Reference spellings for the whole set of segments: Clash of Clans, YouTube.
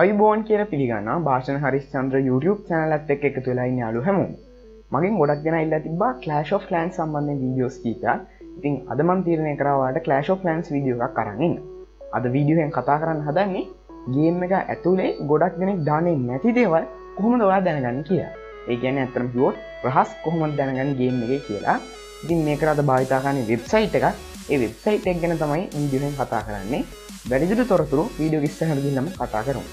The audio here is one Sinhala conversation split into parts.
අයිබෝන් කියලා පිළිගන්නවා භාෂණ හරිශ්චන්ද්‍ර YouTube channel එකත් එක්ක එකතු වෙලා ඉන්න යාළුවෝ හැමෝම. මගෙන් ගොඩක් දෙනා ඉල්ලා තිබ්බා Clash of Clans සම්බන්ධයෙන් වීඩියෝස් කීපයක්. ඉතින් අද මම තීරණය කරා ඔයාලට Clash of Clans වීඩියෝ එකක් අරන් ඉන්න. අද වීඩියෝ එකෙන් කතා කරන්න හදන්නේ ගේම් එක ඇතුලේ ගොඩක් දෙනෙක් දාන්නේ නැති දේවල් කොහොමද ඔයාලා දැනගන්නේ කියලා. ඒ කියන්නේ අත්‍තරම කිව්වොත් රහස් කොහොමද දැනගන්නේ ගේම් එකේ කියලා. ඉතින් මේක රට භාවිත කරන්නේ වෙබ්සයිට් එකක්. ඒ වෙබ්සයිට් එක ගැන තමයි වීඩියෝ එකෙන් කතා කරන්නේ. වැඩිදුර තොරතුරු වීඩියෝ ඉස්සරහට ගිහින් නම් කතා කරමු.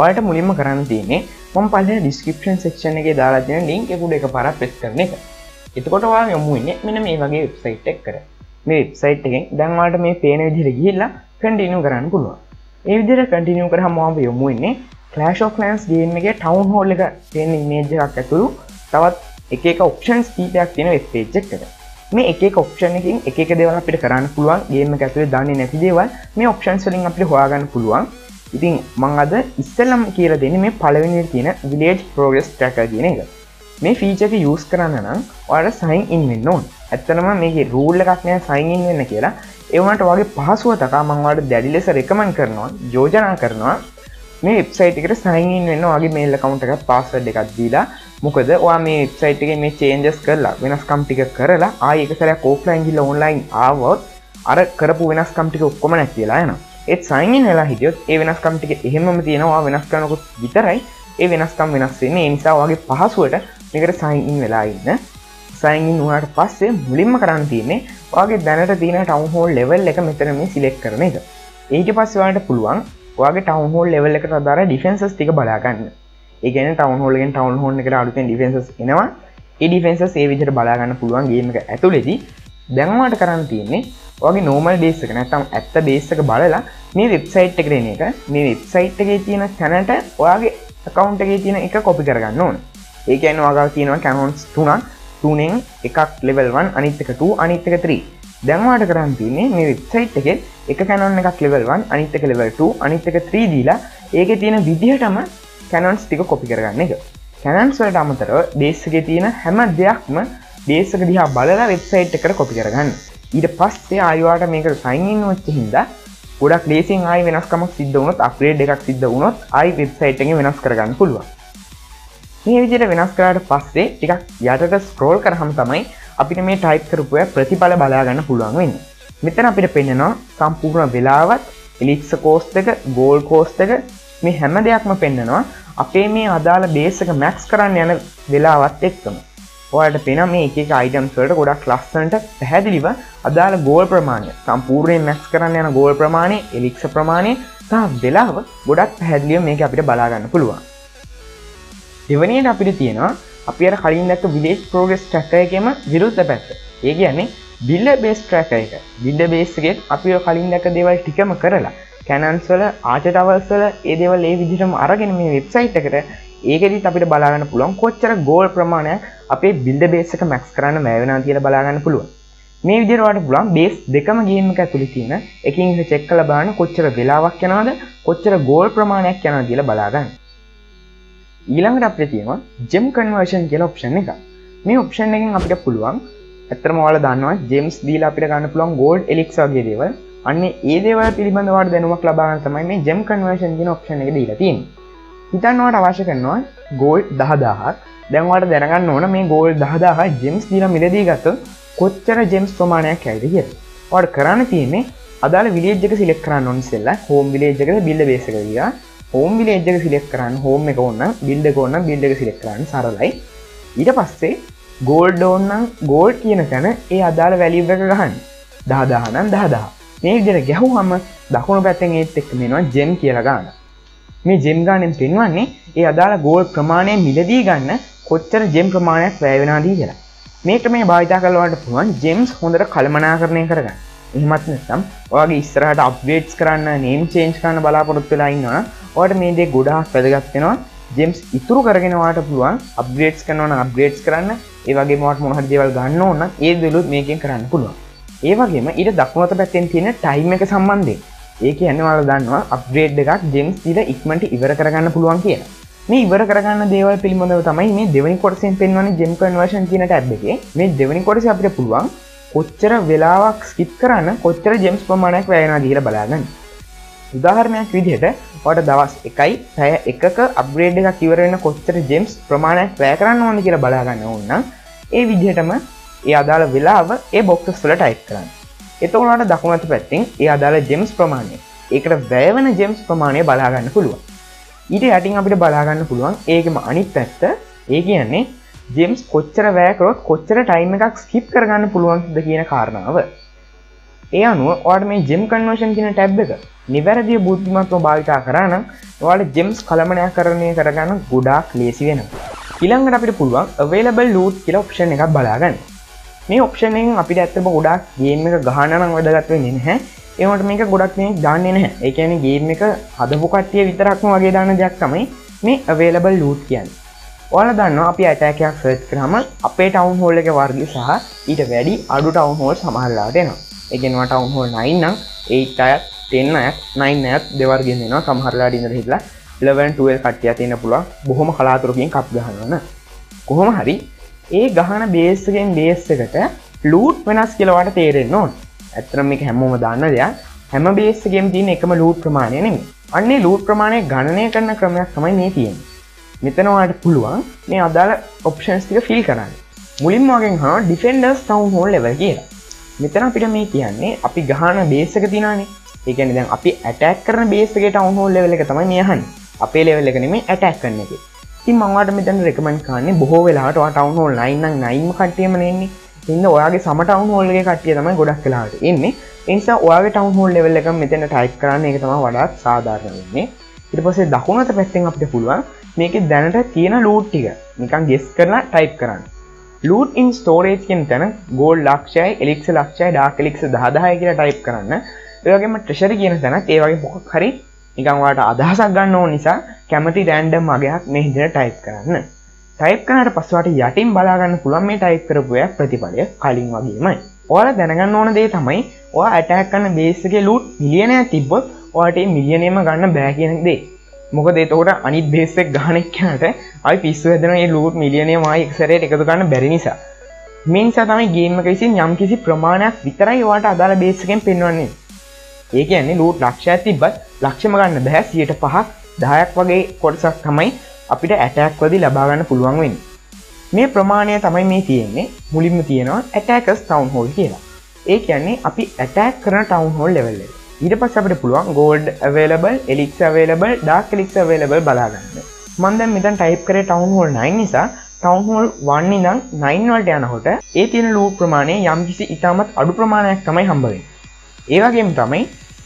ඔයාලට මුලින්ම කරන්න තියෙන්නේ මම පළවෙනි description section එකේ දාලා තියෙන link එක උඩ එකපාරක් press කරන එක. එතකොට ඔයාලා යමු ඉන්නේ මෙන්න මේ වගේ website එකකට. මේ website එකෙන් දැන් ඔයාලට මේ පේන විදිහට ගිහිල්ලා continue කරන්න පුළුවන්. මේ විදිහට continue කරාම ඔයාලා යමු ඉන්නේ Clash of Clans game එකේ town hall එක තියෙන image එකක් ඇතුළු තවත් එක එක options කීපයක් තියෙන web page එකකට. මේ එක එක option එකකින් එක එක දේවල් අපිට කරන්න පුළුවන්. game එක ඇතුලේ දාන්නේ නැති දේවල් මේ options වලින් අපිට හොයාගන්න පුළුවන්. ඉතින් මම අද ඉස්සෙල්ලම කියලා දෙන්නේ මේ පළවෙනි එක තියෙන village progress tracker කියන එක. මේ feature එක use කරන්න නම් ඔයාලා sign in වෙන්න ඕන. ඇත්තටම මේකේ rule එකක් නෑ sign in වෙන්න කියලා. ඒ වුණාට ඔයාගේ පහසුව තකා මම ඔයාලට දැඩි ලෙස recommend කරනවා, යෝජනා කරනවා මේ website එකට sign in වෙන්න ඔයාගේ mail account එකත් password එකක් දීලා. මොකද ඔයා මේ website එකේ මේ changes කරලා වෙනස්කම් ටික කරලා ආයෙ එක සැරයක් offline ගිහලා online ආවොත් අර කරපු වෙනස්කම් ටික ඔක්කොම නැතිලා යනවා. ඒත් sign in වෙලා හිටියොත් ඒ වෙනස්කම් ටික එහෙමම තියෙනවා. වෙනස් කරනකොට විතරයි ඒ වෙනස්කම් වෙනස් වෙන්නේ. ඒ නිසා ඔයාගේ පහසුවට මේකට sign in වෙලා ඉන්න. sign in වුණාට පස්සේ මුලින්ම කරන්න තියෙන්නේ ඔයාගේ දැනට තියෙන town hall level එක මෙතන මේ select කරන එක. ඊට පස්සේ ඔයාලට පුළුවන් ඔයාගේ town hall level එකට අදාළ defenses ටික බලා ගන්න. ඒ කියන්නේ town hall එකෙන් town hall එකට අලුතෙන් defenses එනවා. ඒ defenses ඒ විදිහට බලා ගන්න පුළුවන් game එක ඇතුලේදී. දැන් ඔයාලට කරන්න තියෙන්නේ ඔයාගේ normal base එක නැත්නම් ඇත්ත base එක බලලා මේ website එකට එන එක මේ website එකේ තියෙන channel එකට ඔයාගේ account එකේ තියෙන එක copy කරගන්න ඕන. ඒ කියන්නේ ඔයාගාව තියෙනවා cannons තුනක්. තුනෙන් එකක් level 1 අනිත් එක 2 අනිත් එක 3. දැන් ඔයාලට කරන්න තියෙන්නේ මේ website එකේ එක cannon එකක් level 1 අනිත් එක level 2 අනිත් එක 3 දීලා ඒකේ තියෙන විදිහටම cannons ටික copy කරගන්න එක. cannons වලට අමතරව base එකේ තියෙන හැම දෙයක්ම base එක දිහා බලලා website එකට copy කරගන්න. ඊට පස්සේ ආයෙවාට මේකට sign in වෙච්ච හින්දා ගොඩක් ලේසියෙන් ආයෙ වෙනස්කමක් සිද්ධ වුණොත් upgrade එකක් සිද්ධ වුණොත් ආයෙ website එකෙන් වෙනස් කරගන්න පුළුවන්. මේ විදිහට වෙනස් කරාට පස්සේ ටිකක් යටට scroll කරාම තමයි අපිට මේ type කරපුවා ප්‍රතිඵල බලා ගන්න පුළුවන් වෙන්නේ. මෙතන අපිට පෙන්නනවා සම්පූර්ණ වෙලාවත් elixir cost එක, gold cost එක මේ හැම දෙයක්ම පෙන්නනවා. අපේ මේ අදාළ base එක max කරන්න යන වෙලාවත් එක්කම. ඔයාලට පේනවා මේ එක එක items වලට ගොඩක් ලස්සනට පැහැදිලිව අදාළ goal ප්‍රමාණය සම්පූර්ණයෙන් max කරන්න යන goal ප්‍රමාණය, elixir ප්‍රමාණය සහ වෙලාව ගොඩක් පැහැදිලිව මේක අපිට බලා ගන්න පුළුවන්. දෙවෙනියට අපිට තියෙනවා අපි අර කලින් දැක්ක village progress tracker එකේම විරුද්ධ පැත්ත. ඒ කියන්නේ builder based tracker එක. builder based එකෙන් අපි ඔය කලින් දැක්ක දේවල් ටිකම කරලා cannons වල, archer towers වල ඒ දේවල් ඒ විදිහටම අරගෙන මේ website එකට ඒකෙදිත් අපිට බලා ගන්න පුළුවන් කොච්චර goal ප්‍රමාණයක් අපේ build base එක max කරන්න බෑ වෙනවා කියලා බලා ගන්න පුළුවන්. මේ විදිහට ඔයාලට පුළුවන් base දෙකම game එක ඇතුලේ තියෙන එකින් එක check කරලා බලන්න කොච්චර වෙලාවක් යනවද කොච්චර goal ප්‍රමාණයක් යනවද කියලා බලා ගන්න. ඊළඟට අපිට තියෙනවා gem conversion කියලා option එකක්. මේ option එකෙන් අපිට පුළුවන් ඇත්තටම ඔයාලා දන්නවා gems දීලා අපිට ගන්න පුළුවන් gold elixir වගේ දේවල්. අන්නේ ඒ දේවල් පිළිබඳව ඔයාලට දැනුමක් ලබා ගන්න තමයි මේ gem conversion කියන option එක දීලා තියෙන්නේ. හිතන්නවට අවශ්‍ය කරනවා gold 10000ක්. දැන් ඔයාලට දැනගන්න ඕන මේ gold 10000 gems දීලා මිලදී ගත්තොත් කොච්චර gems ප්‍රමාණයක් ඇයිද කියලා. ඔයාලට කරන්න තියෙන්නේ අදාළ village එක select කරන්න ඕන ඉස්සෙල්ලා home village එකද build base එකද කියලා. home village එක select කරන්න home එක ඕන නම් build එක ඕන නම් build එක select කරන්න සරලයි. ඊට පස්සේ gold ඕන නම් gold කියන තැන ඒ අදාළ value එක ගහන්න. 10000 නම් 10000. මේ විදිහට ගැහුවම දකුණු පැත්තෙන් ඒත් එක්ක මෙනවා gem කියලා ගන්නවා. මේ gem ගානෙන් පෙන්වන්නේ ඒ අදාළ goal ප්‍රමාණය මිලදී ගන්න කොච්චර gem ප්‍රමාණයක් වැය වෙනවද කියලා. මේ ක්‍රමය භාවිත කරලා ඔයාලට පුළුවන් gems හොඳට කළමනාකරණය කරගන්න. එහෙමත් නැත්නම් ඔයාගේ ඉස්සරහට upgrades කරන්න, name change කරන්න බලාපොරොත්තු වෙලා ඉන්නවා නම් ඔයාලට මේ දේ ගොඩාක් වැදගත් වෙනවා. gems ඉතුරු කරගෙන ඔයාලට පුළුවන් upgrades කරනවා නම් upgrades කරන්න, ඒ වගේම ඔයාලට මොන හරි දේවල් ගන්න ඕන නම් ඒ දේවලුත් මේකෙන් කරන්න පුළුවන්. ඒ වගේම ඊට දකුණත පැත්තෙන් තියෙන time එක සම්බන්ධයෙන් ඒ කියන්නේ ඔයාලා දන්නවා අප්ග්‍රේඩ් එකක් gems දීලා ඉක්මනට ඉවර කරගන්න පුළුවන් කියලා. මේ ඉවර කරගන්න දේවල් පිළිබඳව තමයි මේ දෙවෙනි කොටසෙන් පෙන්වන්නේ gem conversion කියන ටැබ් එකේ. මේ දෙවෙනි කොටසේ අපිට පුළුවන් කොච්චර වෙලාවක් ස්කිප් කරන්න කොච්චර ජෙම්ස් ප්‍රමාණයක් වැය වෙනවද කියලා බලන්න. උදාහරණයක් විදිහට ඔයාලට දවස් 1යි පැය 1ක අප්ග්‍රේඩ් එකක් ඉවර වෙන කොච්චර ජෙම්ස් ප්‍රමාණයක් වැය කරන්න ඕනද කියලා බලා ගන්න ඕන නම් ඒ විදිහටම ඒ අදාළ වෙලාව ඒ බොක්ස් වල ටයිප් කරන්න. එතකොට ඔයාලට දකුණු අත පැත්තෙන් ඒ අදාළ ජෙම්ස් ප්‍රමාණය. ඒකට වැය වෙන ජෙම්ස් ප්‍රමාණය බලා ගන්න පුළුවන්. ඊට යටින් අපිට බලා ගන්න පුළුවන් ඒකෙම අනිත් පැත්ත ඒ කියන්නේ ජෙම්ස් කොච්චර වැය කරොත් කොච්චර ටයිම් එකක් ස්කිප් කරගන්න පුළුවන්ද කියන කාරණාව. ඒ අනුව ඔයාලා මේ ජෙම් කන්වර්ෂන් කියන ටැබ් එක නිවැරදිව බුද්ධිමත්ව භාවිතා කරා නම් ඔයාලා ජෙම්ස් කළමනාකරණය කරගන්න ගොඩාක් ලේසි වෙනවා. ඊළඟට අපිට පුළුවන් available loot කියලා ඔප්ෂන් එකක් බලා ගන්න. මේ ඔප්ෂන් එකෙන් අපිට ඇත්තටම ගොඩාක් ගේම් එක ගහන්න නම් වැදගත් වෙන්නේ නැහැ. ඒ වුණාට මේක ගොඩක් මේ දාන්නේ නැහැ. ඒ කියන්නේ ගේම් එක හදපු කට්ටිය විතරක්ම වගේ දාන දෙයක් තමයි මේ available loot කියන්නේ. ඔයාලා දන්නවා අපි ඇටැක් එකක් සර්ච් කරාම අපේ ටවුන් හෝල් එකේ වර්ගය සහ ඊට වැඩි අඩු ටවුන් හෝල් සමහරලාට එනවා. ඒ කියන්නේ ටවුන් හෝල් 9 නම් 8 අයත් 10 අයත් 9 අයත් දෙවර්ගයෙන් එනවා. සමහරලාට ඉඳලා හිටලා 11 12 කට්ටියක් එන්න පුළුවන්. බොහොම කලාතුරකින් කප් ගහනවා. කොහොම හරි ඒ ගහන බේස් එකෙන් බේස් එකට ලූට් වෙනස් කියලා වට තේරෙන්න ඕන. ඇත්තටම මේක හැමෝම දාන්න දෙයක්. හැම බේස් එකෙම තියෙන එකම ලූට් ප්‍රමාණය නෙමෙයි. අන්නේ ලූට් ප්‍රමාණය ගණනය කරන ක්‍රමයක් තමයි මේ තියෙන්නේ. මෙතනවාට පුළුවන් මේ අදාළ ඔප්ෂන්ස් ටික ෆිල් කරන්න. මුලින්ම වගේ හා ඩිෆෙන්ඩර්ස් ටවුන් හෝල් ලෙවල් කියලා. මෙතන අපිට මේ කියන්නේ අපි ගහන බේස් එක තියනනේ. ඒ කියන්නේ දැන් අපි ඇටැක් කරන බේස් එකේ ටවුන් හෝල් ලෙවල් එක තමයි මේ අහන්නේ. අපේ ලෙවල් එක නෙමෙයි ඇටැක් කරන එකේ. ඉතින් මම ඔයාලට මෙතන රෙකමන්ඩ් කරන්නේ බොහෝ වෙලාවට ඔයා ටවුන් හෝල් 9 නම් 9ම කට්ටියම නෙන්නේ. ඉතින් ඔයාගේ සම ටවුන් හෝල් එකේ කට්ටිය තමයි ගොඩක් වෙලාවට එන්නේ. ඒ නිසා ඔයාගේ ටවුන් හෝල් ලෙවල් එක මෙතන ටයිප් කරන්න ඒක තමයි වඩාත් සාධාරණ වෙන්නේ. ඊට පස්සේ දකුණත පැත්තෙන් අපිට පුළුවන් මේක දැනට තියෙන ලූට් ටික නිකන් ගෙස් කරලා ටයිප් කරන්න. ලූට් ඉන් ස්ටෝරේජ් කියන තැන ගෝල්ඩ් ලක්ෂයයි එලික්ස් ලක්ෂයයි ඩාර්ක් එලික්ස් 10000 කියලා ටයිප් කරන්න. ඒ වගේම ට්‍රෙෂරි කියන තැනත් ඒ වගේ මොකක් හරි නිකන් ඔයාලට අදහසක් ගන්න ඕන නිසා කැමති රෑන්ඩම් අගයක් මේ විදිහට ටයිප් කරන්න. ටයිප් කරාට පස්සේ ඔයාලට යටින් බලා ගන්න පුළුවන් මේ ටයිප් කරපු එක ප්‍රතිඵලය කලින් වගේමයි. ඔයාලා දැනගන්න ඕන දේ තමයි ඔයා ඇටැක් කරන බේස් එකේ ලූට් මිලියනයක් තිබ්බොත් ඔයාට මේ මිලියනෙම ගන්න බෑ කියන දේ. මොකද ඒතකොට අනිත් බේස් එක ගන්න එක්කනට අපි පිස්සු හදනවා මේ ලූට් මිලියනෙම ආයි එක්සරේට එකතු කරන්න බැරි නිසා. මේ නිසා තමයි ගේම් එක විසින් යම්කිසි ප්‍රමාණයක් විතරයි ඔයාට අදාළ බේස් එකෙන් පෙන්වන්නේ. ඒ කියන්නේ ලූට් ලක්ෂයක් තිබ්බත් ලක්ෂම ගන්න බෑ 5ක් 10ක් වගේ කොටසක් තමයි අපිට ඇටැක් වලදී ලබා ගන්න පුළුවන් වෙන්නේ. මේ ප්‍රමාණය තමයි මේ තියෙන්නේ. මුලින්ම තියෙනවා ඇටැකර්ස් ටවුන් හෝල් කියලා. ඒ කියන්නේ අපි ඇටැක් කරන ටවුන් හෝල් ලෙවල් එක. ඊට පස්සේ අපිට පුළුවන් gold available, elixir available, dark elixir available බලා ගන්න. මම දැන් මෙතන ටයිප් කරේ town hall 9 නිසා town hall 1 ඉඳන් 9 වලට යනකොට ඒ තියෙන loot ප්‍රමාණය යම්කිසි ඉතාමත් අඩු ප්‍රමාණයක් තමයි හම්බ වෙන්නේ. ඒ වගේම තමයි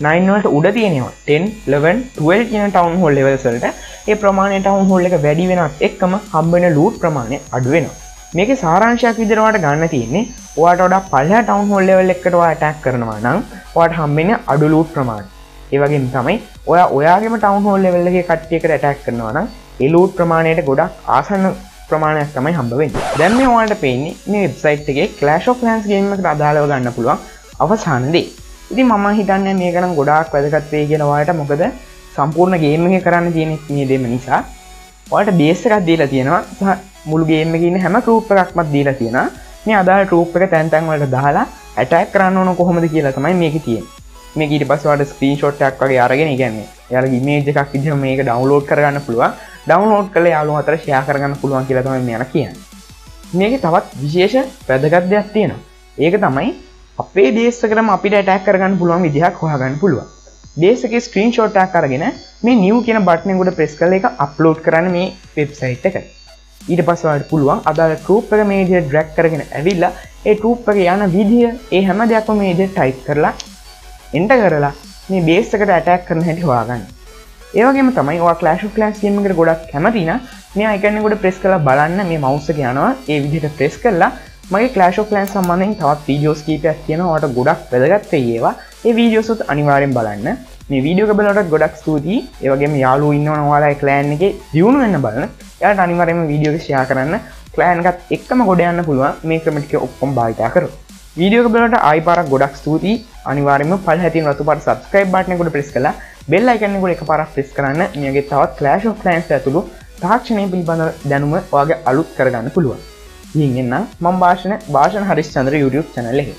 9 වලට උඩ තියෙනවා 10, 11, 12 කියන town hall levels වලට ඒ ප්‍රමාණය town hall එක වැඩි වෙනත් එක්කම හම්බ වෙන loot ප්‍රමාණය අඩු වෙනවා. මේකේ සාරාංශයක් විදිහට ඔයාලට ගන්න තියෙන්නේ ඔයාට වඩා පළලා ටවුන් හෝල් ලෙවල් එකකට ඔයා ඇටැක් කරනවා නම් ඔයාට හම්බෙන අඩු ලූට් ප්‍රමාණය. ඒ වගේම තමයි ඔයා ඔයාගේම ටවුන් හෝල් ලෙවල් එකේ කට්ටියකට ඇටැක් කරනවා නම් ඒ ලූට් ප්‍රමාණයට ගොඩක් ආසන්න ප්‍රමාණයක් තමයි හම්බ වෙන්නේ. දැන් මේ ඔයාලට පේන්නේ මේ වෙබ්සයිට් එකේ Clash of Clans ගේම් එකට අදාළව ගන්න පුළුවන් අවසාන දේ. ඉතින් මම හිතන්නේ මේක නම් ගොඩාක් වැදගත් වෙයි කියලා ඔයාලට මොකද සම්පූර්ණ ගේම් එකේ කරන්න තියෙන මේ දෙම නිසා ඔයාලට බේස් එකක් දීලා තියෙනවා. මුළු ගේම් එකේ ඉන්න හැම group එකක්මත් දීලා තියෙනවා. මේ අදාළ group එක තැන් තැන් වලට දාලා attack කරන්න ඕන කොහොමද කියලා තමයි මේකේ තියෙන්නේ. මේක ඊට පස්සේ ඔයාලට screenshot එකක් වගේ අරගෙන කියන්නේ එයාලගේ image එකක් විදිහට මේක download කරගන්න පුළුවන්. download කරලා යාළුවෝ අතර share කරගන්න පුළුවන් කියලා තමයි මෙයාලා කියන්නේ. මේකේ තවත් විශේෂ වැදගත් දෙයක් තියෙනවා. ඒක තමයි අපේ base එකටම අපිට attack කරගන්න පුළුවන් විදිහක් හොයාගන්න පුළුවන්. base එකේ screenshot එකක් අරගෙන මේ new කියන button එක උඩ press කරලා ඒක upload කරන්න මේ website එකට. ඊට පස්සේ ඔයාලට පුළුවන් අදාළ group එක මේ විදිහට drag කරගෙන ඇවිල්ලා ඒ group එකේ යන විදිය ඒ හැම දෙයක්ම මේ විදිහට type කරලා enter කරලා මේ base එකට attack කරන හැටි හොයාගන්න. ඒ වගේම තමයි ඔයා Clash of Clans game එකට ගොඩක් කැමති නම් මේ icon එක උඩ press කරලා බලන්න මේ mouse එක යනවා. ඒ විදිහට press කරලා මගේ Clash of Clans සම්බන්ධයෙන් තවත් videos කීපයක් තියෙනවා. ඔයාලට ගොඩක් වැදගත් වෙයි ඒවා. ඒ videos උත් අනිවාර්යෙන් බලන්න. මේ වීඩියෝ එක බලනකොට ගොඩක් ස්තුතියි. ඒ වගේම යාළුවෝ ඉන්නවනම් ඔයාලා clan එකේ දියුණු වෙන්න බලන්න. යාට අනිවාර්යයෙන්ම වීඩියෝ එක ෂෙයා කරන්න. ක්ලෑන් එකත් එක්කම ගොඩ යන්න පුළුවන් මේ ක්‍රම ටික ඔක්කොම භාවිතා කරලා. වීඩියෝ එක බලනට ආයි පාරක් ගොඩක් ස්තුතියි. අනිවාර්යයෙන්ම පහළ තියෙන රතු පාට subscribe button එක උඩ press කරලා bell icon එක උඩ එකපාරක් press කරන්න. මේ වගේ තවත් Clash of Clans ඇතුළු තාක්ෂණය පිළිබඳ දැනුම ඔයාගේ අලුත් කරගන්න පුළුවන්. ඉතින් එන්න මම භාෂණ හරිශ්චන්ද්‍ර YouTube channel එකේ